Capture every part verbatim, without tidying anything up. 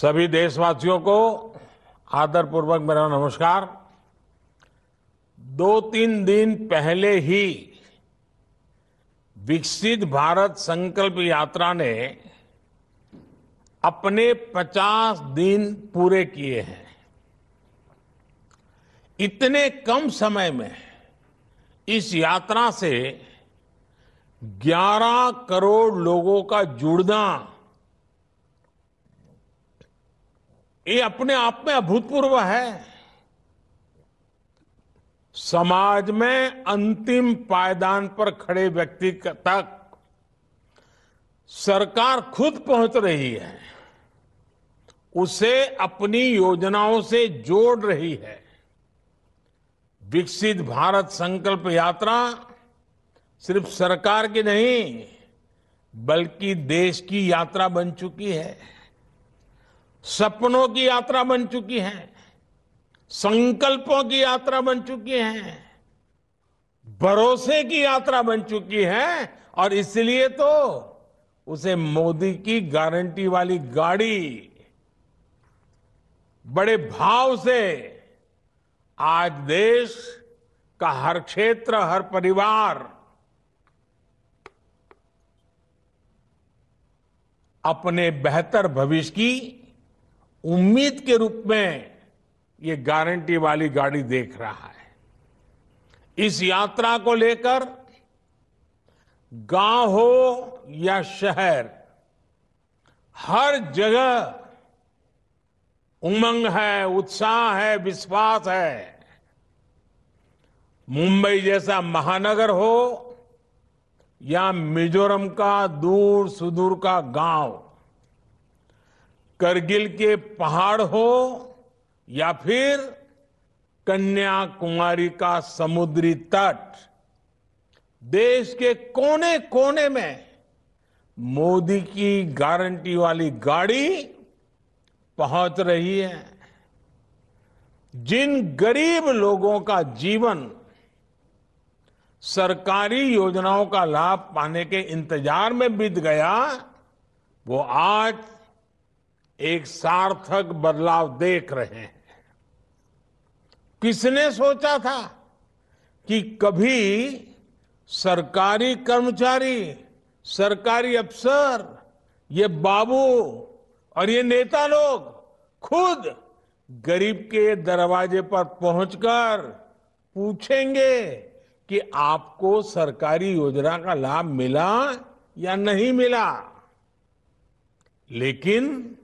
सभी देशवासियों को आदरपूर्वक मेरा नमस्कार। दो तीन दिन पहले ही विकसित भारत संकल्प यात्रा ने अपने पचास दिन पूरे किए हैं। इतने कम समय में इस यात्रा से ग्यारह करोड़ लोगों का जुड़ना ये अपने आप में अभूतपूर्व है। समाज में अंतिम पायदान पर खड़े व्यक्ति तक सरकार खुद पहुंच रही है, उसे अपनी योजनाओं से जोड़ रही है। विकसित भारत संकल्प यात्रा सिर्फ सरकार की नहीं बल्कि देश की यात्रा बन चुकी है, सपनों की यात्रा बन चुकी है, संकल्पों की यात्रा बन चुकी है, भरोसे की यात्रा बन चुकी है। और इसलिए तो उसे मोदी की गारंटी वाली गाड़ी बड़े भाव से आज देश का हर क्षेत्र, हर परिवार अपने बेहतर भविष्य की उम्मीद के रूप में ये गारंटी वाली गाड़ी देख रहा है। इस यात्रा को लेकर गांव हो या शहर, हर जगह उमंग है, उत्साह है, विश्वास है। मुंबई जैसा महानगर हो या मिजोरम का दूर सुदूर का गांव, करगिल के पहाड़ हो या फिर कन्याकुमारी का समुद्री तट, देश के कोने कोने में मोदी की गारंटी वाली गाड़ी पहुंच रही है। जिन गरीब लोगों का जीवन सरकारी योजनाओं का लाभ पाने के इंतजार में बीत गया, वो आज एक सार्थक बदलाव देख रहे हैं। किसने सोचा था कि कभी सरकारी कर्मचारी, सरकारी अफसर, ये बाबू और ये नेता लोग खुद गरीब के दरवाजे पर पहुंचकर पूछेंगे कि आपको सरकारी योजना का लाभ मिला या नहीं मिला। लेकिन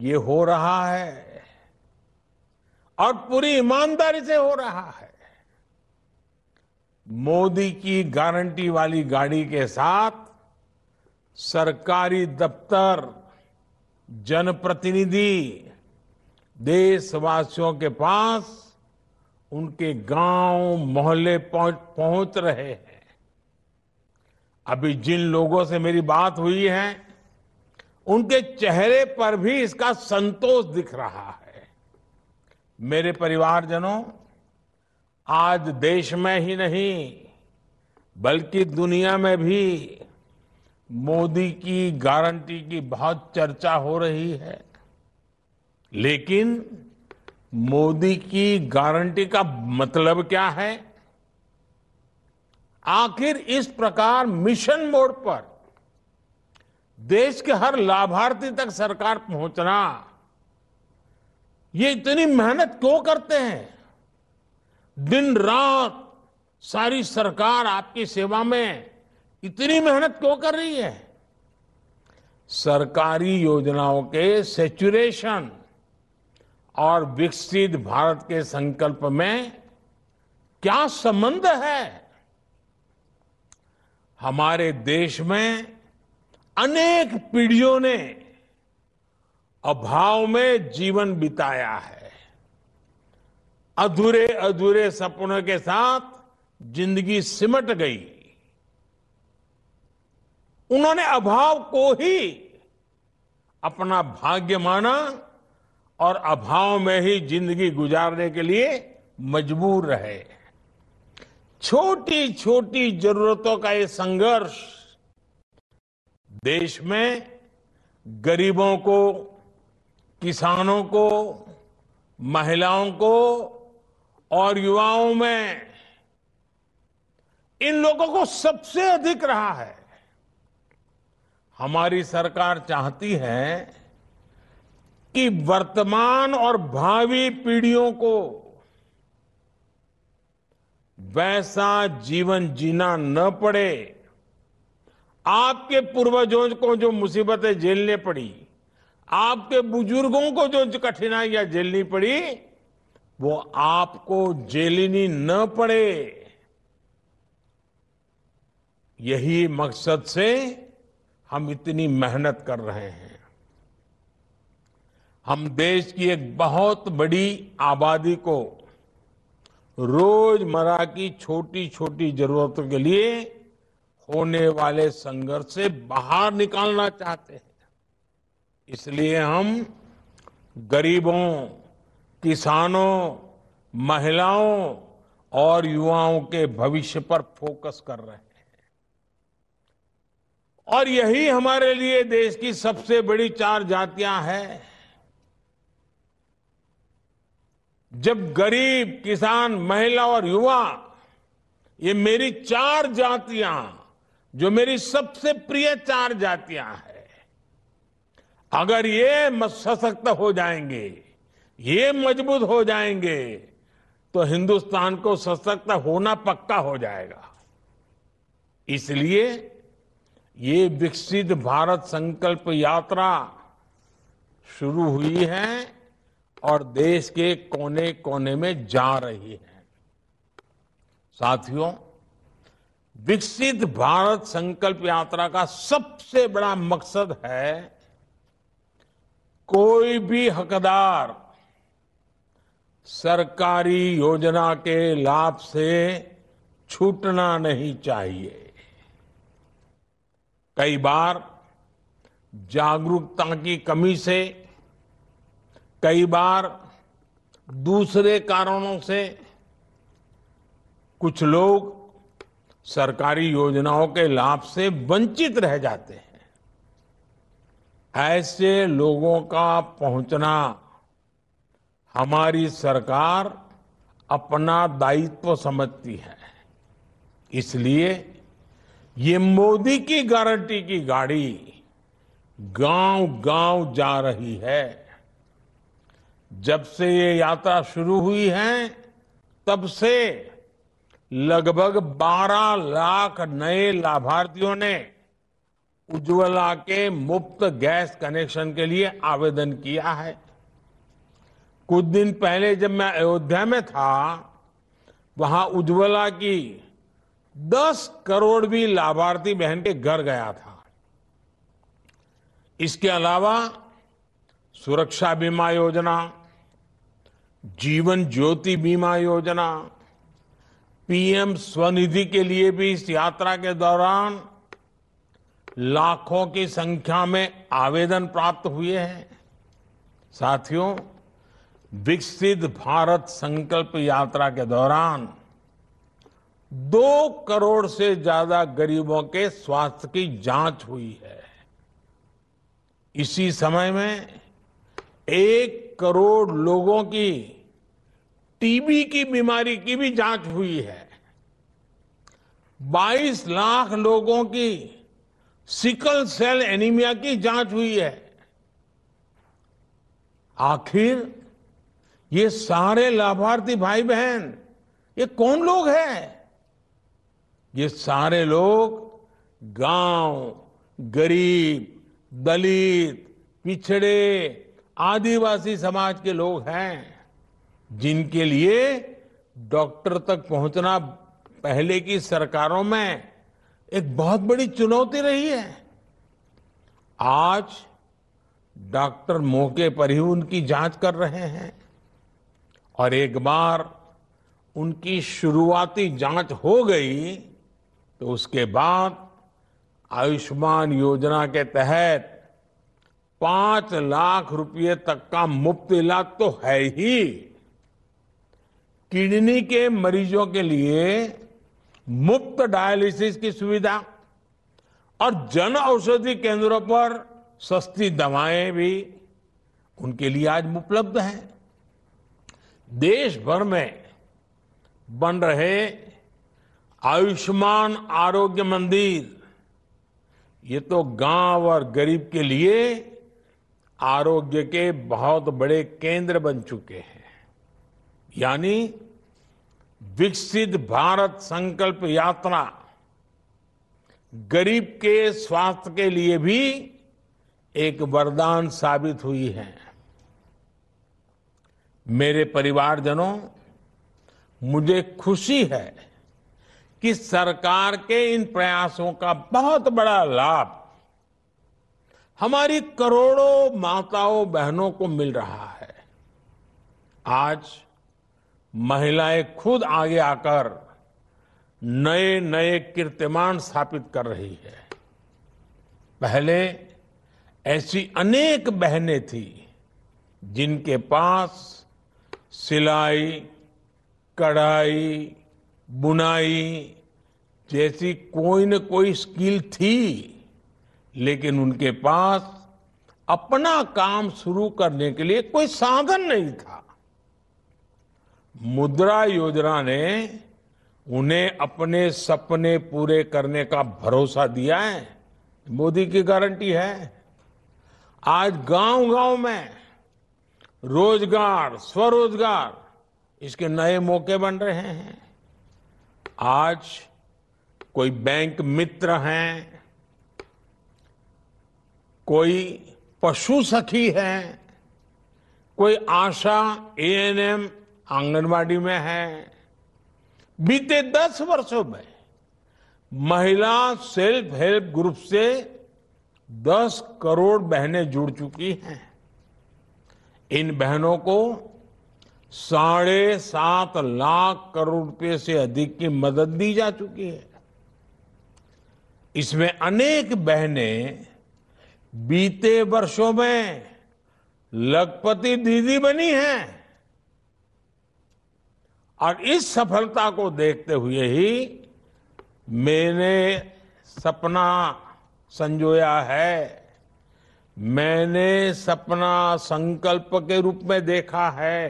ये हो रहा है और पूरी ईमानदारी से हो रहा है। मोदी की गारंटी वाली गाड़ी के साथ सरकारी दफ्तर, जनप्रतिनिधि देशवासियों के पास उनके गांव, मोहल्ले पहुंच पहुंच रहे हैं। अभी जिन लोगों से मेरी बात हुई है उनके चेहरे पर भी इसका संतोष दिख रहा है। मेरे परिवारजनों, आज देश में ही नहीं बल्कि दुनिया में भी मोदी की गारंटी की बहुत चर्चा हो रही है। लेकिन मोदी की गारंटी का मतलब क्या है? आखिर इस प्रकार मिशन मोड पर देश के हर लाभार्थी तक सरकार पहुंचना, ये इतनी मेहनत क्यों करते हैं? दिन रात सारी सरकार आपकी सेवा में इतनी मेहनत क्यों कर रही है? सरकारी योजनाओं के सैचुरेशन और विकसित भारत के संकल्प में क्या संबंध है? हमारे देश में अनेक पीढ़ियों ने अभाव में जीवन बिताया है, अधूरे अधूरे सपनों के साथ जिंदगी सिमट गई। उन्होंने अभाव को ही अपना भाग्य माना और अभाव में ही जिंदगी गुजारने के लिए मजबूर रहे। छोटी छोटी जरूरतों का ये संघर्ष देश में गरीबों को, किसानों को, महिलाओं को और युवाओं में इन लोगों को सबसे अधिक रहा है। हमारी सरकार चाहती है कि वर्तमान और भावी पीढ़ियों को वैसा जीवन जीना न पड़े। आपके पूर्वजों को जो मुसीबतें झेलनी पड़ी, आपके बुजुर्गों को जो कठिनाइयां झेलनी पड़ी, वो आपको झेलनी न पड़े। यही मकसद से हम इतनी मेहनत कर रहे हैं। हम देश की एक बहुत बड़ी आबादी को रोजमर्रा की छोटी छोटी जरूरतों के लिए होने वाले संघर्ष से बाहर निकालना चाहते हैं। इसलिए हम गरीबों, किसानों, महिलाओं और युवाओं के भविष्य पर फोकस कर रहे हैं और यही हमारे लिए देश की सबसे बड़ी चार जातियां हैं। जब गरीब, किसान, महिला और युवा, ये मेरी चार जातियां, जो मेरी सबसे प्रिय चार जातियां हैं, अगर ये सशक्त हो जाएंगे, ये मजबूत हो जाएंगे, तो हिंदुस्तान को सशक्त होना पक्का हो जाएगा। इसलिए ये विकसित भारत संकल्प यात्रा शुरू हुई है और देश के कोने कोने में जा रही है। साथियों, विकसित भारत संकल्प यात्रा का सबसे बड़ा मकसद है कोई भी हकदार सरकारी योजना के लाभ से छूटना नहीं चाहिए। कई बार जागरूकता की कमी से, कई बार दूसरे कारणों से कुछ लोग सरकारी योजनाओं के लाभ से वंचित रह जाते हैं। ऐसे लोगों का पहुंचना हमारी सरकार अपना दायित्व समझती है। इसलिए ये मोदी की गारंटी की गाड़ी गांव-गांव जा रही है। जब से ये यात्रा शुरू हुई है, तब से लगभग बारह लाख नए लाभार्थियों ने उज्ज्वला के मुफ्त गैस कनेक्शन के लिए आवेदन किया है। कुछ दिन पहले जब मैं अयोध्या में था, वहां उज्ज्वला की दस करोड़ भी लाभार्थी बहन के घर गया था। इसके अलावा सुरक्षा बीमा योजना, जीवन ज्योति बीमा योजना, पीएम स्वनिधि के लिए भी इस यात्रा के दौरान लाखों की संख्या में आवेदन प्राप्त हुए हैं। साथियों, विकसित भारत संकल्प यात्रा के दौरान दो करोड़ से ज्यादा गरीबों के स्वास्थ्य की जांच हुई है। इसी समय में एक करोड़ लोगों की टीबी की बीमारी की भी जांच हुई है। बाईस लाख लोगों की सिकल सेल एनीमिया की जांच हुई है। आखिर ये सारे लाभार्थी भाई बहन, ये कौन लोग हैं? ये सारे लोग गांव, गरीब, दलित, पिछड़े, आदिवासी समाज के लोग हैं, जिनके लिए डॉक्टर तक पहुंचना पहले की सरकारों में एक बहुत बड़ी चुनौती रही है। आज डॉक्टर मौके पर ही उनकी जांच कर रहे हैं और एक बार उनकी शुरुआती जांच हो गई तो उसके बाद आयुष्मान योजना के तहत पांच लाख रुपए तक का मुफ्त इलाज तो है ही। किडनी के मरीजों के लिए मुफ्त डायलिसिस की सुविधा और जन औषधि केंद्रों पर सस्ती दवाएं भी, उनके लिए आज उपलब्ध है। देश भर में बन रहे आयुष्मान आरोग्य मंदिर, ये तो गांव और गरीब के लिए आरोग्य के बहुत बड़े केंद्र बन चुके हैं। यानी विकसित भारत संकल्प यात्रा गरीब के स्वास्थ्य के लिए भी एक वरदान साबित हुई है। मेरे परिवारजनों, मुझे खुशी है कि सरकार के इन प्रयासों का बहुत बड़ा लाभ हमारी करोड़ों माताओं बहनों को मिल रहा है। आज महिलाएं खुद आगे आकर नए नए कीर्तिमान स्थापित कर रही है। पहले ऐसी अनेक बहनें थीं जिनके पास सिलाई, कढ़ाई, बुनाई जैसी कोई न कोई स्किल थी, लेकिन उनके पास अपना काम शुरू करने के लिए कोई साधन नहीं था। मुद्रा योजना ने उन्हें अपने सपने पूरे करने का भरोसा दिया है। मोदी की गारंटी है। आज गांव-गांव में रोजगार, स्वरोजगार, इसके नए मौके बन रहे हैं। आज कोई बैंक मित्र हैं, कोई पशु सखी है, कोई ASHA A N M anganwadi में है। बीते दस वर्षों में महिला सेल्फ हेल्प ग्रुप से दस करोड़ बहनें जुड़ चुकी हैं। इन बहनों को साढ़े सात लाख करोड़ रुपए से अधिक की मदद दी जा चुकी है। इसमें अनेक बहनें बीते वर्षों में लखपति दीदी बनी हैं और इस सफलता को देखते हुए ही मैंने सपना संजोया है, मैंने सपना संकल्प के रूप में देखा है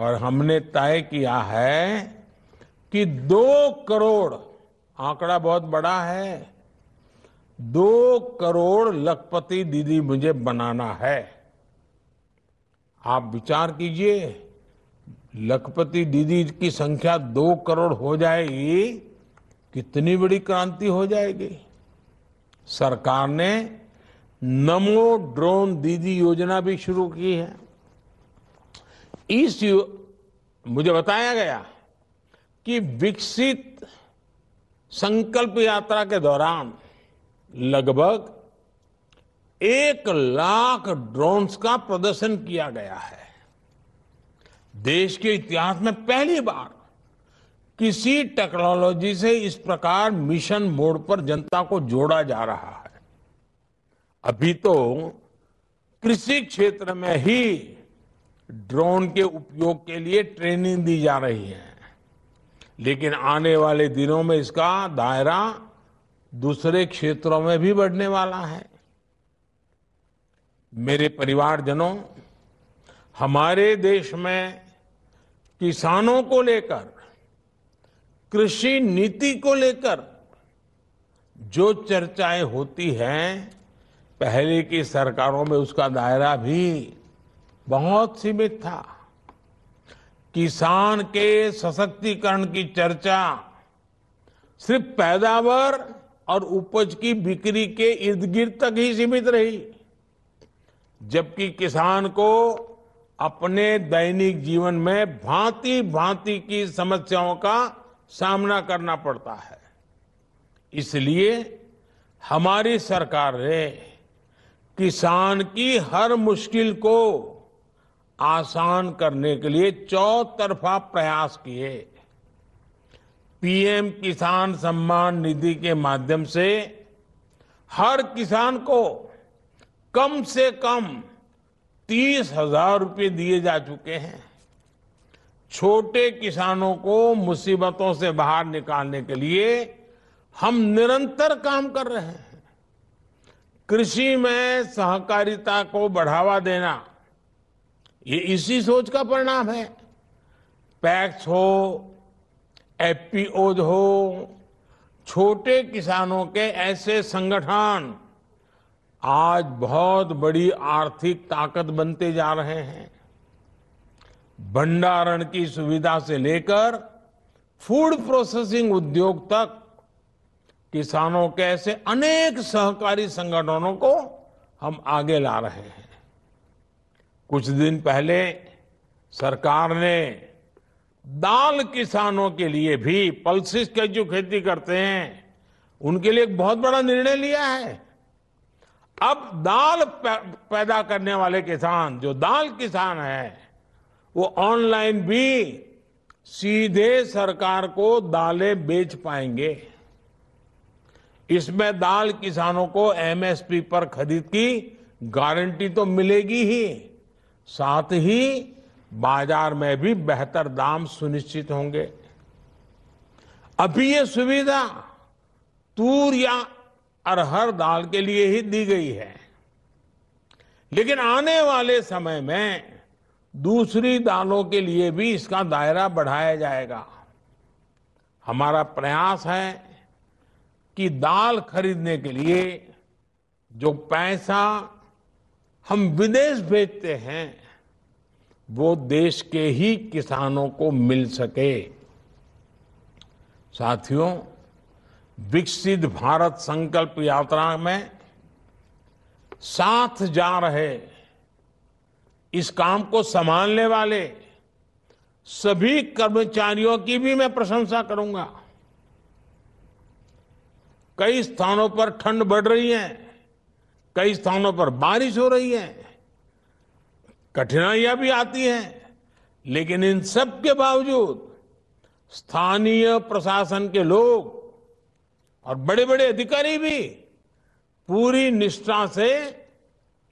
और हमने तय किया है कि दो करोड़, आंकड़ा बहुत बड़ा है, दो करोड़ लखपति दीदी मुझे बनाना है। आप विचार कीजिए, लखपति दीदी की संख्या दो करोड़ हो जाएगी, कितनी बड़ी क्रांति हो जाएगी। सरकार ने नमो ड्रोन दीदी योजना भी शुरू की है। इस यो, मुझे बताया गया कि विकसित संकल्प यात्रा के दौरान लगभग एक लाख ड्रोन्स का प्रदर्शन किया गया है। देश के इतिहास में पहली बार किसी टेक्नोलॉजी से इस प्रकार मिशन मोड पर जनता को जोड़ा जा रहा है। अभी तो कृषि क्षेत्र में ही ड्रोन के उपयोग के लिए ट्रेनिंग दी जा रही है, लेकिन आने वाले दिनों में इसका दायरा दूसरे क्षेत्रों में भी बढ़ने वाला है। मेरे परिवारजनों, हमारे देश में किसानों को लेकर, कृषि नीति को लेकर जो चर्चाएं होती हैं, पहले की सरकारों में उसका दायरा भी बहुत सीमित था। किसान के सशक्तिकरण की चर्चा सिर्फ पैदावार और उपज की बिक्री के इर्द गिर्द तक ही सीमित रही, जबकि किसान को अपने दैनिक जीवन में भांति भांति की समस्याओं का सामना करना पड़ता है। इसलिए हमारी सरकार ने किसान की हर मुश्किल को आसान करने के लिए चौतरफा प्रयास किए। पी एम किसान सम्मान निधि के माध्यम से हर किसान को कम से कम तीस हजार रुपये दिए जा चुके हैं। छोटे किसानों को मुसीबतों से बाहर निकालने के लिए हम निरंतर काम कर रहे हैं। कृषि में सहकारिता को बढ़ावा देना, ये इसी सोच का परिणाम है। पैक्स हो, एफ पी ओ हो, छोटे किसानों के ऐसे संगठन आज बहुत बड़ी आर्थिक ताकत बनते जा रहे हैं। भंडारण की सुविधा से लेकर फूड प्रोसेसिंग उद्योग तक किसानों के ऐसे अनेक सहकारी संगठनों को हम आगे ला रहे हैं। कुछ दिन पहले सरकार ने दाल किसानों के लिए भी, पल्सिस के जो खेती करते हैं उनके लिए एक बहुत बड़ा निर्णय लिया है। अब दाल पैदा करने वाले किसान, जो दाल किसान है, वो ऑनलाइन भी सीधे सरकार को दालें बेच पाएंगे। इसमें दाल किसानों को एम एस पी पर खरीद की गारंटी तो मिलेगी ही, साथ ही बाजार में भी बेहतर दाम सुनिश्चित होंगे। अभी ये सुविधा तूर या अरहर दाल के लिए ही दी गई है, लेकिन आने वाले समय में दूसरी दालों के लिए भी इसका दायरा बढ़ाया जाएगा। हमारा प्रयास है कि दाल खरीदने के लिए जो पैसा हम विदेश भेजते हैं वो देश के ही किसानों को मिल सके। साथियों, विकसित भारत संकल्प यात्रा में साथ जा रहे, इस काम को संभालने वाले सभी कर्मचारियों की भी मैं प्रशंसा करूंगा। कई स्थानों पर ठंड बढ़ रही है, कई स्थानों पर बारिश हो रही है, कठिनाइयां भी आती हैं, लेकिन इन सब के बावजूद स्थानीय प्रशासन के लोग और बड़े बड़े अधिकारी भी पूरी निष्ठा से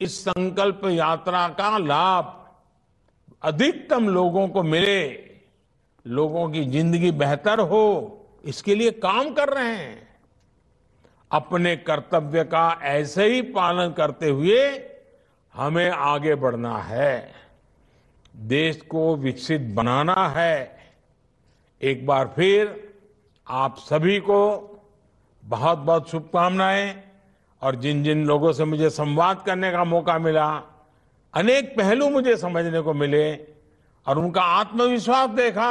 इस संकल्प यात्रा का लाभ अधिकतम लोगों को मिले, लोगों की जिंदगी बेहतर हो, इसके लिए काम कर रहे हैं। अपने कर्तव्य का ऐसे ही पालन करते हुए हमें आगे बढ़ना है, देश को विकसित बनाना है। एक बार फिर आप सभी को बहुत बहुत शुभकामनाएं। और जिन जिन लोगों से मुझे संवाद करने का मौका मिला, अनेक पहलू मुझे समझने को मिले और उनका आत्मविश्वास देखा,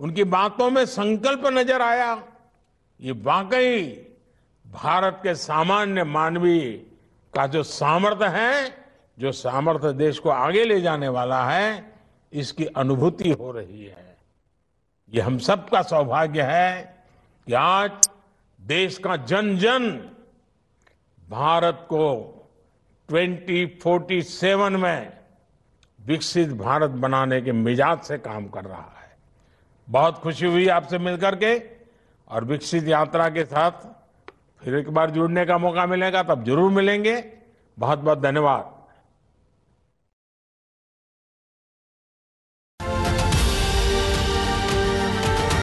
उनकी बातों में संकल्प नजर आया, ये वाकई भारत के सामान्य मानवीय का जो सामर्थ्य है, जो सामर्थ्य देश को आगे ले जाने वाला है, इसकी अनुभूति हो रही है। ये हम सबका सौभाग्य है कि आज देश का जन जन भारत को दो हज़ार सैंतालीस में विकसित भारत बनाने के मिजाज से काम कर रहा है। बहुत खुशी हुई आपसे मिलकर के, और विकसित यात्रा के साथ फिर एक बार जुड़ने का मौका मिलेगा तब जरूर मिलेंगे। बहुत बहुत धन्यवाद।